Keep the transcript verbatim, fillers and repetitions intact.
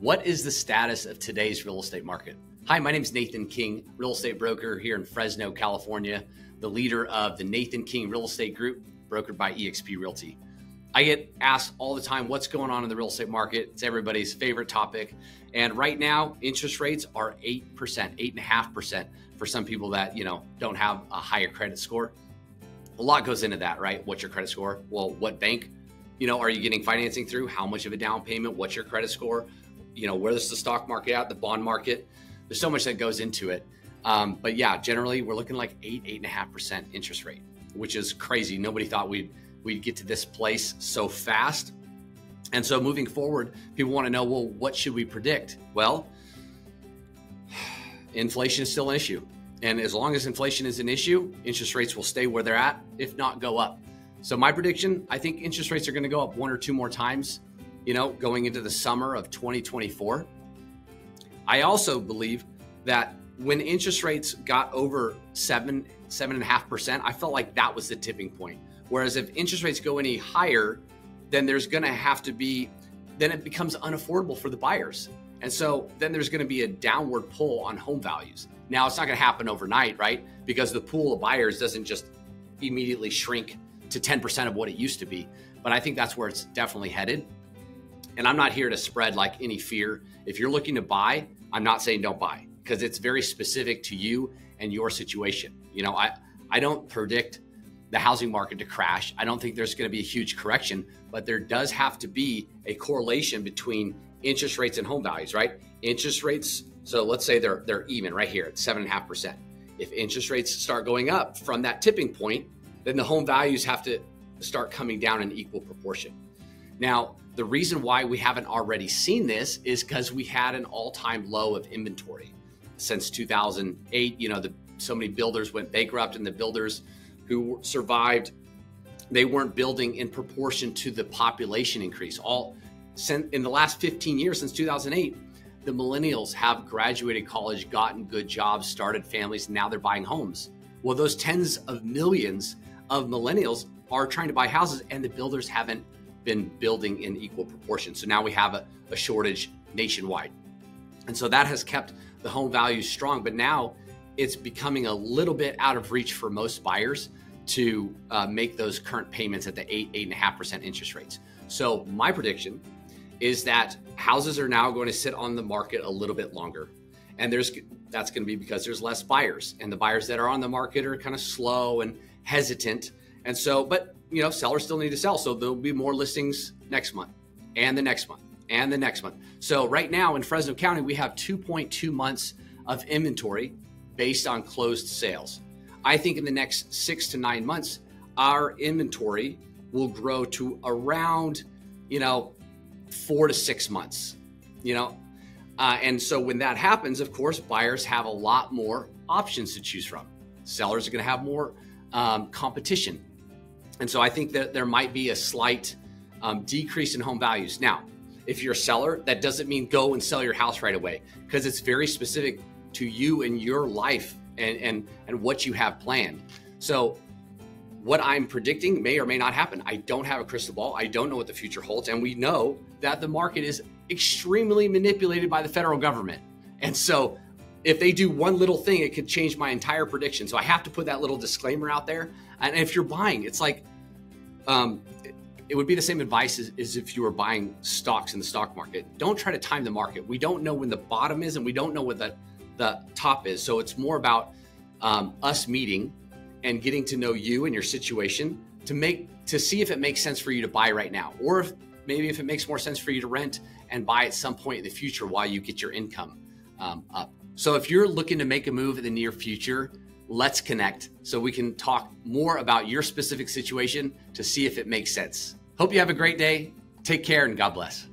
What is the status of today's real estate market? Hi, my name is Nathan King, real estate broker here in Fresno, California, the leader of the Nathan King Real Estate Group, brokered by eXp Realty. I get asked all the time, what's going on in the real estate market? It's everybody's favorite topic. And right now, interest rates are eight percent, eight point five percent for some people that, you know, don't have a higher credit score. A lot goes into that, right? What's your credit score? Well, what bank, you know, are you getting financing through? How much of a down payment? What's your credit score? You know, where's the stock market at, the bond market? There's so much that goes into it. Um, but yeah, generally we're looking like eight, eight and a half percent interest rate, which is crazy. Nobody thought we'd we'd get to this place so fast. And so moving forward, people want to know, well, what should we predict? Well, inflation is still an issue. And as long as inflation is an issue, interest rates will stay where they're at, if not go up. So my prediction, I think interest rates are going to go up one or two more times, you know, going into the summer of twenty twenty-four. I also believe that when interest rates got over seven, seven and a half percent, I felt like that was the tipping point. Whereas if interest rates go any higher, then there's going to have to be, then it becomes unaffordable for the buyers. And so then there's going to be a downward pull on home values. Now, it's not going to happen overnight, right? Because the pool of buyers doesn't just immediately shrink to ten percent of what it used to be. But I think that's where it's definitely headed. And I'm not here to spread like any fear. If you're looking to buy, I'm not saying don't buy, because it's very specific to you and your situation. You know, I, I don't predict the housing market to crash. I don't think there's going to be a huge correction, but there does have to be a correlation between interest rates and home values, right? Interest rates. So let's say they're, they're even right here at seven and a half percent. If interest rates start going up from that tipping point, then the home values have to start coming down in equal proportion. Now, the reason why we haven't already seen this is because we had an all-time low of inventory since two thousand eight. You know, the, so many builders went bankrupt, and the builders who survived, they weren't building in proportion to the population increase. All in the last fifteen years, since two thousand eight, the millennials have graduated college, gotten good jobs, started families, and now they're buying homes. Well, those tens of millions of millennials are trying to buy houses, and the builders haven't been building in equal proportion. So now we have a, a shortage nationwide. And so that has kept the home values strong, but now it's becoming a little bit out of reach for most buyers to uh, make those current payments at the eight, eight and a half percent interest rates. So my prediction is that houses are now going to sit on the market a little bit longer. And there's that's going to be because there's less buyers, and the buyers that are on the market are kind of slow and hesitant. And so, but you know, sellers still need to sell. So there'll be more listings next month and the next month and the next month. So right now in Fresno County, we have two point two months of inventory based on closed sales. I think in the next six to nine months, our inventory will grow to around, you know, four to six months, you know? Uh, and so when that happens, of course, buyers have a lot more options to choose from. Sellers are going to have more um, competition. And so I think that there might be a slight um, decrease in home values. Now, if you're a seller, that doesn't mean go and sell your house right away, because it's very specific to you and your life and, and, and what you have planned. So what I'm predicting may or may not happen. I don't have a crystal ball. I don't know what the future holds. And we know that the market is extremely manipulated by the federal government. And so if they do one little thing, it could change my entire prediction. So I have to put that little disclaimer out there. And if you're buying, it's like, um, it would be the same advice as, as if you were buying stocks in the stock market. Don't try to time the market. We don't know when the bottom is, and we don't know what the, the top is. So it's more about um, us meeting and getting to know you and your situation to make, to see if it makes sense for you to buy right now, or if maybe if it makes more sense for you to rent and buy at some point in the future while you get your income um, up. So if you're looking to make a move in the near future, let's connect so we can talk more about your specific situation to see if it makes sense. Hope you have a great day. Take care, and God bless.